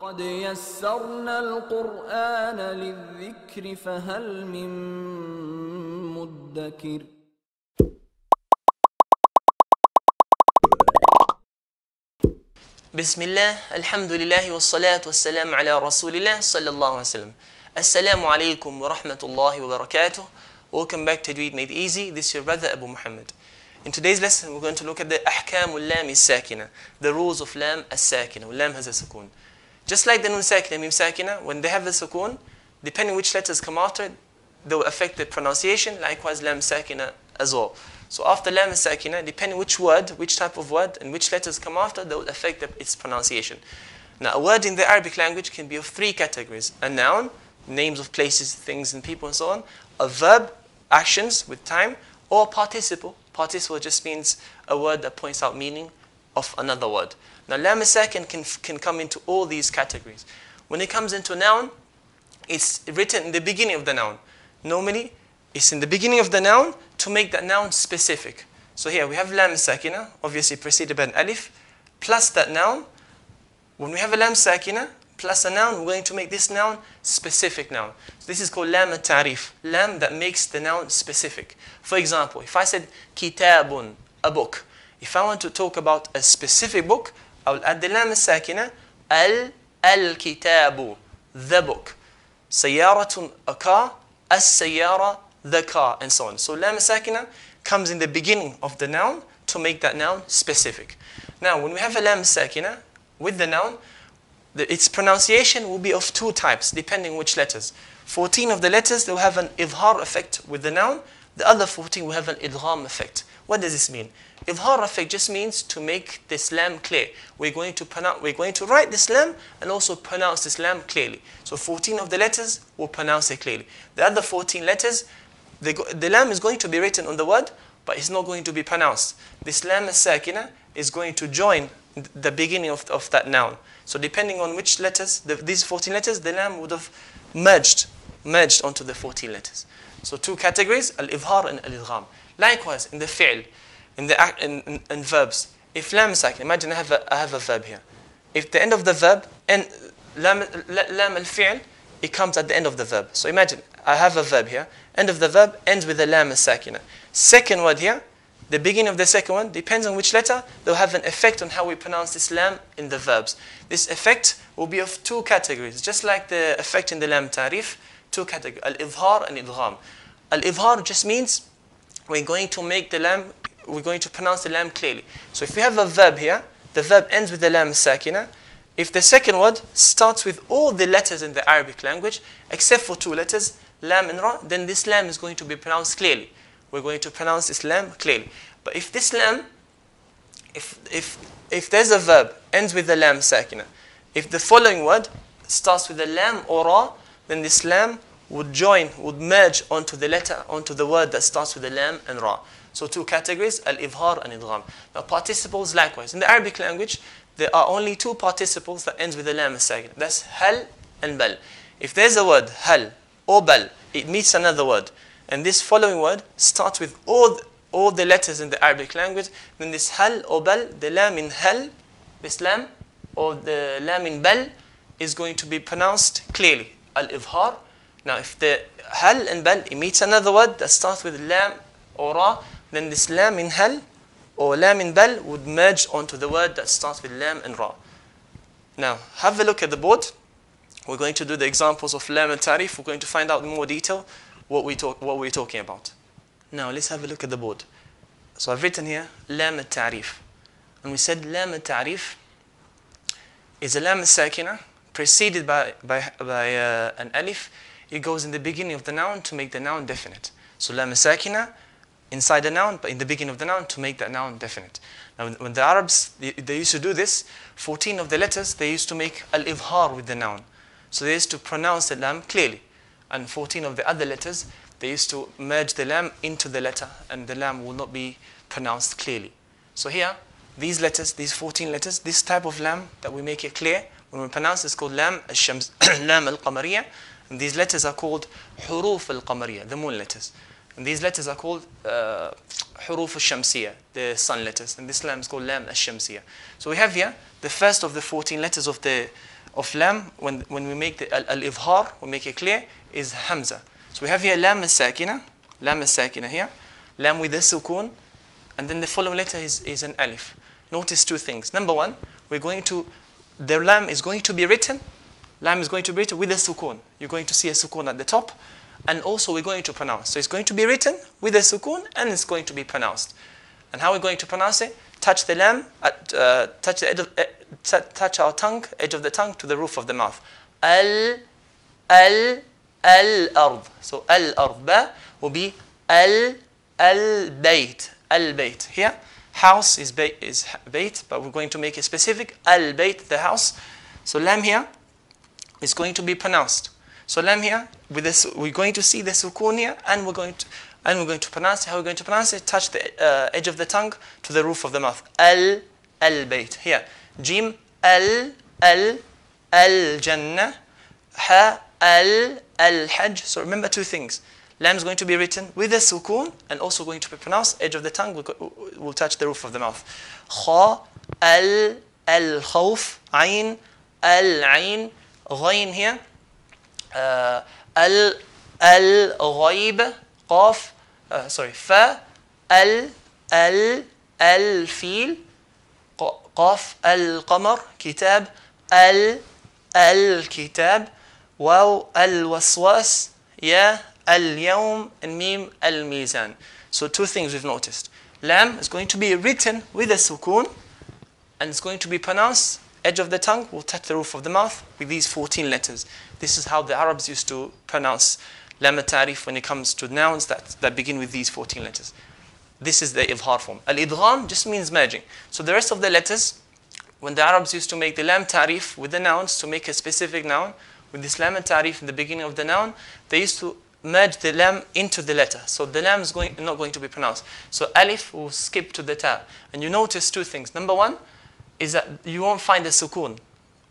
قد يسرنا القرآن للذكر فهل من مدكر بسم الله الحمد لله والصلاة والسلام على رسول الله صلى الله عليه وسلم Assalamu Alaykum wa rahmatullahi wa barakatuh. Welcome back to Tajweed Made Easy. This is your brother Abu Muhammad. In today's lesson, we're going to look at the Ahkamul Laam Saakinah, the rules of Laam Saakinah. Laam has a Sukun. Just like the Nun Saakinah, Mim Saakinah, when they have the Sukun, depending which letters come after it, they will affect the pronunciation. Likewise, Laam Saakinah as well. So after Laam Saakinah, depending which word, which type of word, and which letters come after, they will affect its pronunciation. Now, a word in the Arabic language can be of three categories: a noun, names of places, things and people and so on, a verb, actions with time, or a participle. Participle just means a word that points out meaning of another word. Now Laam Saakinah can come into all these categories. When it comes into a noun, it's written in the beginning of the noun. Normally it's in the beginning of the noun to make that noun specific. So here we have Laam Saakinah, obviously preceded by an alif, plus that noun. When we have a Laam Saakinah plus a noun, we're going to make this noun specific noun. So this is called Laam al-Ta'rif, Laam that makes the noun specific. For example, if I said Kitabun, a book, if I want to talk about a specific book, I will add the Laam al-Saakinah, Al-Kitabu, the book. Sayyaratun, a car, As-Sayyara, the car, and so on. So Laam al-Saakinah comes in the beginning of the noun to make that noun specific. Now, when we have a Laam al-Saakinah with the noun, its pronunciation will be of two types, depending which letters. 14 of the letters, they will have an idhar effect with the noun. The other 14 will have an idgham effect. What does this mean? Idhar effect just means to make this lam clear. We're going to write this lam and also pronounce this lam clearly. So 14 of the letters will pronounce it clearly. The other 14 letters, the lam is going to be written on the word, but it's not going to be pronounced. This Laam Saakinah is going to join the beginning of that noun. So depending on which letters, these 14 letters, the lam would have merged onto the 14 letters. So two categories, al-idhar and al-idgham. Likewise, in the fi'l, in verbs, if Laam Saakinah, imagine I have a verb here. If the end of the verb, and lam al-fi'l, it comes at the end of the verb. So imagine, I have a verb here, end of the verb ends with the Laam Saakinah. Second word here, the beginning of the second one, depends on which letter, they'll have an effect on how we pronounce this lam in the verbs. This effect will be of two categories, just like the effect in the Laam Ta'rif, two categories, al-idhar and idgham. Al-idhar just means we're going to pronounce the lam clearly. So if we have a verb here, the verb ends with the Laam Saakinah. If the second word starts with all the letters in the Arabic language, except for two letters, lam and ra, then this lam is going to be pronounced clearly. We're going to pronounce this lam clearly. But if this lam, if there's a verb, ends with the Laam Saakinah, if the following word starts with the lam or ra, then this lam would merge onto the word that starts with the lam and ra. So two categories, al-idhar and idgham. Now participles likewise. In the Arabic language, there are only two participles that ends with the Laam Saakinah. That's hal and bal. If there's a word, hal or bal, it meets another word, and this following word starts with all the letters in the Arabic language, then this hal or bal, the lam in hal, this lam or the lam in bal is going to be pronounced clearly, al-idhar. Now if the hal and bal meets another word that starts with lam or ra, then this lam in hal or lam in bal would merge onto the word that starts with lam and ra. Now have a look at the board. We're going to do the examples of Laam al-Ta'rif. We're going to find out in more detail what we're talking about. Now let's have a look at the board. So I've written here Laam al-Ta'rif, and we said Laam al-Ta'rif is a Laam al-Saakinah preceded by an alif. It goes in the beginning of the noun to make the noun definite. So Laam al-Saakinah inside the noun, but in the beginning of the noun to make that noun definite. Now when the Arabs, they used to do this, 14 of the letters, they used to make al-idhar with the noun. So they used to pronounce the lam clearly. And 14 of the other letters, they used to merge the lam into the letter, and the lam will not be pronounced clearly. So here, these letters, these 14 letters, this type of lam that we make it clear when we pronounce is called Laam al-Shams, Laam al-Qamariyah, and these letters are called Huruf al-Qamariyah, the moon letters. And these letters are called Huruf al-Shamsiyah, the sun letters, and this lam is called Laam al-Shamsiyah. So we have here the first of the 14 letters of the of lam, when we make al-ifhar, we make it clear, is hamza. So we have here Laam Saakinah here, lam with a sukun, and then the following letter is an alif. Notice two things. Number one, we're going to, the lam is going to be written, with a sukun. You're going to see a sukun at the top, and also we're going to pronounce. So it's going to be written with a sukun, and it's going to be pronounced. And how are we going to pronounce it? Touch the lam, touch our tongue, edge of the tongue to the roof of the mouth. Al-ard. So al-ard ba will be al-bayt. Al-bayt. Here, house is bayt, but we're going to make it specific. Al-bayt, the house. So lam here is going to be pronounced. So lam here, with this, we're going to see the sukun here, and we're going to pronounce it. How are we going to pronounce it? Touch the edge of the tongue to the roof of the mouth. Al-bayt. Here, jim al-jannah, ha al-hajj. So remember two things. Lam is going to be written with a sukun and also going to be pronounced. Edge of the tongue will touch the roof of the mouth. Kha al-khawf, ayn al-ayn, ghayn here, al-ghayb, qaf, fa al-fil, qaf al-qamar, kitab al-kitab, waw al-waswas, ya al-yawm, and mim al-mizan. So two things we've noticed. Lam is going to be written with a sukun and it's going to be pronounced. Edge of the tongue will touch the roof of the mouth with these 14 letters. This is how the Arabs used to pronounce lam al-ta'rif when it comes to nouns that begin with these 14 letters. This is the ifhar form. Al-idgham just means merging. So the rest of the letters, when the Arabs used to make the lam ta'rif with the nouns to make a specific noun, with this lam al-ta'rif in the beginning of the noun, they used to merge the lam into the letter. So the lam is not going to be pronounced. So alif will skip to the ta. And you notice two things. Number one is that you won't find a sukun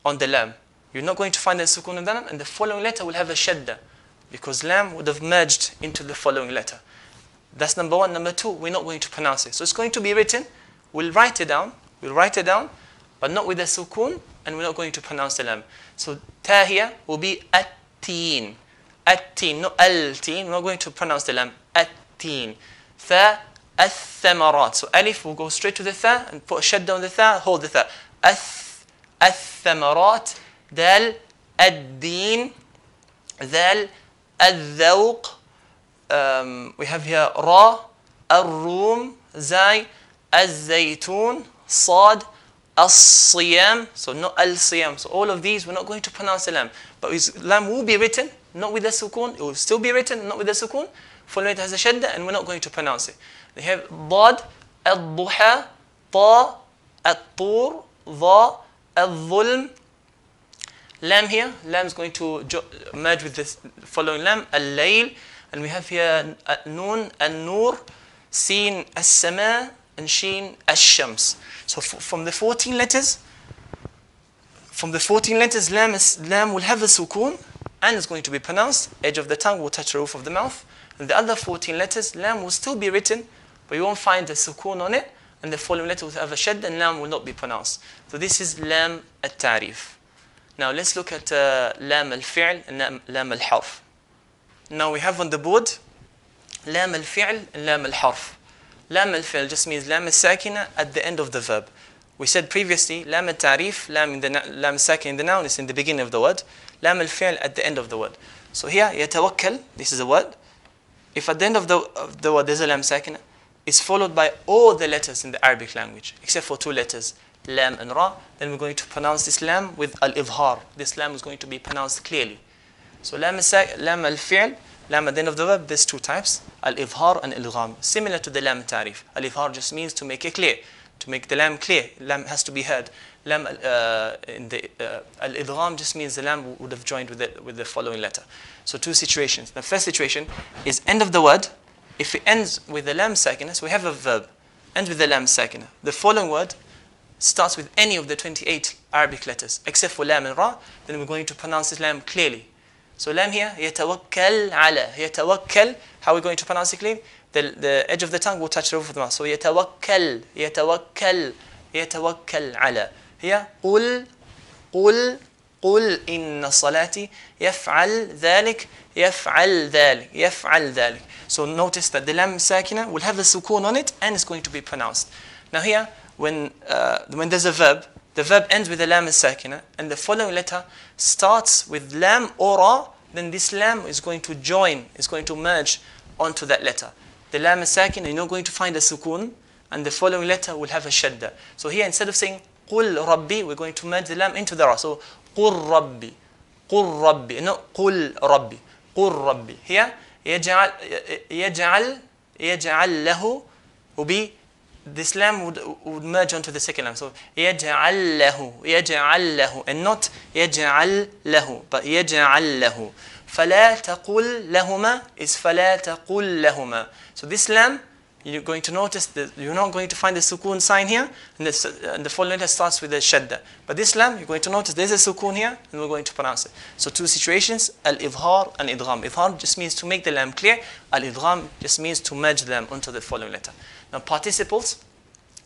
on the lam. You're not going to find a sukun on the lam, and the following letter will have a shadda, because lam would have merged into the following letter. That's number one. Number two, we're not going to pronounce it. So it's going to be written. We'll write it down. We'll write it down, but not with a sukun, and we're not going to pronounce the lam. So ta here will be at-teen. At-teen, not al-teen. We're not going to pronounce the lam. At-teen. Tha, ath-thamarat. So alif will go straight to the tha and put a shadda on the tha, hold the tha. Ath-thamarat, dal, ad-deen, dal, al-dhawq. We have here ra, al-room, zai, al-zaytun, sad, al-siyam. So not al-siyam. So all of these, we're not going to pronounce the lam. But lam will be written, not with a sukun. It will still be written, not with a sukun. Following it has a shadda, and we're not going to pronounce it. They have dad, al-duha, ta, al-tur, dha, al-zulm. Lam here, lam is going to merge with this following lam, al-layl. And we have here noon, al-nur, sin, al-sama, and sheen, al-shams. So from the 14 letters, lam will have a sukun, and it's going to be pronounced. Edge of the tongue will touch the roof of the mouth. And the other 14 letters, lam will still be written, but you won't find a sukun on it, and the following letter will have a shadd, and lam will not be pronounced. So this is lam al-ta'rif. Now let's look at lam al-fi'l and lam al-harf. Now we have on the board lam al-fi'l and lam al-harf. Lam al-fi'l just means lam al-sakina at the end of the verb. We said previously lam al-ta'rif, lam al-sakina in the noun, is in the beginning of the word. Lam al-fi'l at the end of the word. So here yatawakkal, this is a word. If at the end of the word there's a lam al-sakina, it's followed by all the letters in the Arabic language except for two letters, lam and ra. Then we're going to pronounce this lam with al-ifhar. This lam is going to be pronounced clearly. So lam al-fi'l, lam at the end of the verb, there's two types, al-ifhar and al-gham. Similar to the lam al-ta'rif. Al-ifhar just means to make it clear, to make the lam clear. Lam has to be heard. Lam al-idgham just means the lam would have joined with the following letter. So two situations. The first situation is end of the word. If it ends with the lam sakinah, so we have a verb, ends with the lam sakinah. The following word starts with any of the 28 Arabic letters except for lam and ra. Then we're going to pronounce this lam clearly. So lam here, yatawakkal ala, yatawakkal. How are we going to pronounce it clearly? The edge of the tongue will touch the roof of the mouth. So yatawakkal, yatawakkal, yatawakkal ala. Here, qul, qul, قُلْ إِنَّ صَلَاتِي يَفْعَلْ ذَلِكَ يَفْعَلْ ذَلِكَ يَفْعَلْ ذَلِكَ. So notice that the Laam Saakinah will have the sukoon on it and it's going to be pronounced. Now here, when there's a verb, the verb ends with the Laam Saakinah and the following letter starts with Laam or Ra, then this Laam is going to join, is going to merge onto that letter. The Laam Saakinah, you're not going to find a sukoon, and the following letter will have a shadda. So here, instead of saying قُلْ رَبِّي, we're going to merge the Laam into the Ra. So قُلْ رَبِّي, not قُلْ رَبِّي, قُلْ رَبِّي. Here, يَجْعَلْ لَهُ will be, this Laam would merge onto the second Laam. So يَجْعَلْ لَهُ, and not يَجْعَلْ لَهُ, but يَجْعَلْ لَهُ. فَلَا تَقُلْ لَهُمَا is فَلَا تَقُلْ لَهُمَا. So this Laam, you're going to notice that you're not going to find the sukoon sign here, and the following letter starts with the shadda. But this Laam, you're going to notice there's a sukoon here, and we're going to pronounce it. So two situations, al-idhar and idgham. Idhar just means to make the Laam clear. Al-idgham just means to merge the Laam onto the following letter. Now participles,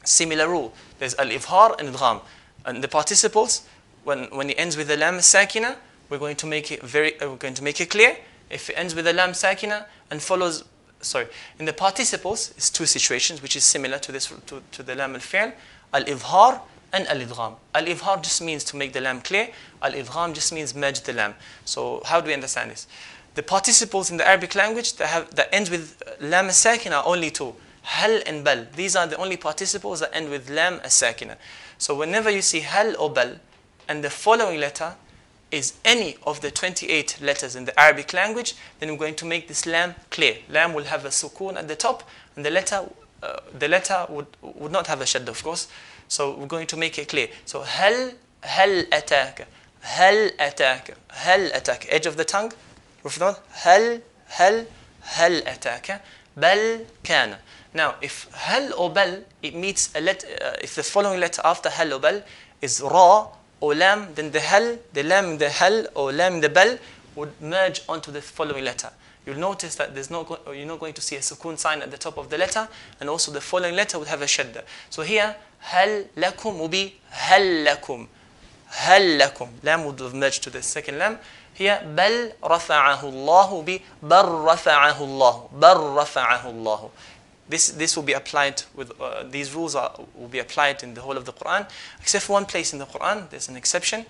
similar rule. There's al-idhar and idgham. And the participles, when it ends with the Laam Saakinah, we're going to make it clear. If it ends with the Laam Saakinah and follows, sorry, in the participles, it's two situations which is similar to this to the Laam al-fi'l, al-idhar and al-idgham. Al-idhar just means to make the Laam clear. Al-idgham just means merge the Laam. So how do we understand this? The participles in the Arabic language that ends with Laam al-Saakinah are only two, hal and bal. These are the only participles that end with Laam al-Saakinah. So whenever you see hal or bal, and the following letter is any of the 28 letters in the Arabic language, then we're going to make this Laam clear. Laam will have a sukoon at the top, and the letter would not have a shadda, of course. So we're going to make it clear. So hal ataka, hal ataka, hal ataka. Edge of the tongue. Hal ataka, bal kana. Now, if hal or bal, it meets a letter. If the following letter after hal or bal is ra or Laam, then the Laam in the hal or Laam in the bal would merge onto the following letter. You'll notice that there's you're not going to see a sukoon sign at the top of the letter, and also the following letter would have a shadda. So here, hal lakum will be hal lakum, hal lakum. Laam would have merged to the second Laam. Here, bal rafa'ahu Allah will be bal rafa'ahu Allah, bal rafa'ahu Allah. This will be applied with these rules will be applied in the whole of the Qur'an, except for one place in the Qur'an. There's an exception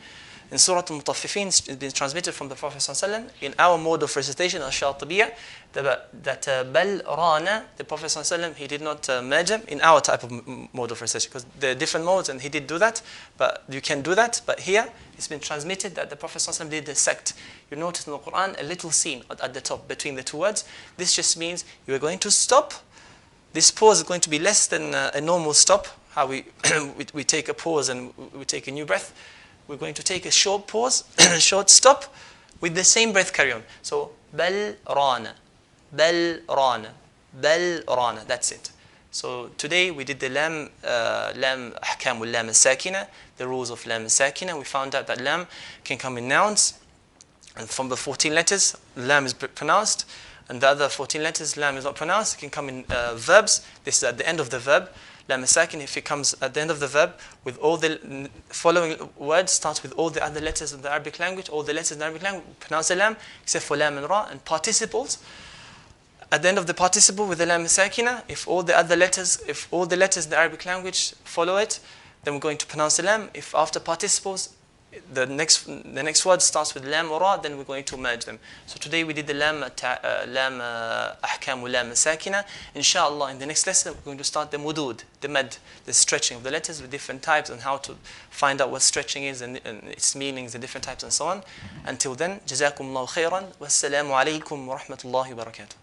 in Surah al-Mutaffifeen. It's been transmitted from the Prophet ﷺ in our mode of recitation, Ash-Shatibiyyah, that bal rana, the Prophet ﷺ, he did not merge them in our type of mode of recitation, because there are different modes, and he did do that. But you can do that. But here it's been transmitted that the Prophet ﷺ did dissect. You notice in the Qur'an a little scene at the top between the two words. This just means you are going to stop. This pause is going to be less than a normal stop, how we take a pause and we take a new breath. We're going to take a short pause, a short stop, with the same breath carry on. So, bal rana, bal rana, bal rana, that's it. So today we did the Laam, ahkamul Laam al-Saakinah, the rules of Laam al-Saakinah. We found out that Laam can come in nouns, and from the 14 letters, Laam is pronounced. And the other 14 letters, Laam is not pronounced. It can come in verbs. This is at the end of the verb. Laam al-Saakinah, if it comes at the end of the verb, with all the following words, starts with all the other letters in the Arabic language, all the letters in the Arabic language, pronounce the Laam, except for Laam and Ra, and participles. At the end of the participle with the Laam al-Saakinah, if all the letters in the Arabic language follow it, then we're going to pronounce the Laam. If after participles, the next word starts with Laam or Ra, then we're going to merge them. So today we did the Laam ahkamu Laam al-Saakinah. InshaAllah, in the next lesson we're going to start the mudud, the mad, the stretching of the letters with different types, and how to find out what stretching is and its meanings, the different types and so on. Until then, Jazakumullahu khairan. Wassalamu alaykum wa rahmatullahi wa barakatuh.